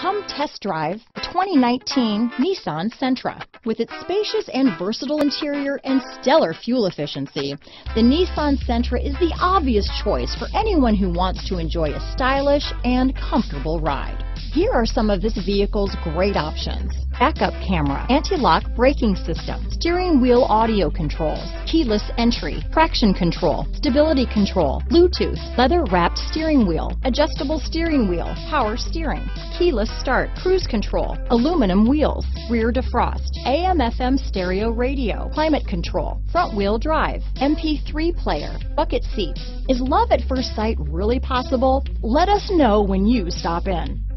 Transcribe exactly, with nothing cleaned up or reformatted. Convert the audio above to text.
Come test drive the twenty nineteen Nissan Sentra. With its spacious and versatile interior and stellar fuel efficiency, the Nissan Sentra is the obvious choice for anyone who wants to enjoy a stylish and comfortable ride. Here are some of this vehicle's great options: backup camera, anti-lock braking system, steering wheel audio controls, keyless entry, traction control, stability control, Bluetooth, leather-wrapped steering wheel, adjustable steering wheel, power steering, keyless start, cruise control, aluminum wheels, rear defrost, A M F M stereo radio, climate control, front-wheel drive, M P three player, bucket seats. Is love at first sight really possible? Let us know when you stop in.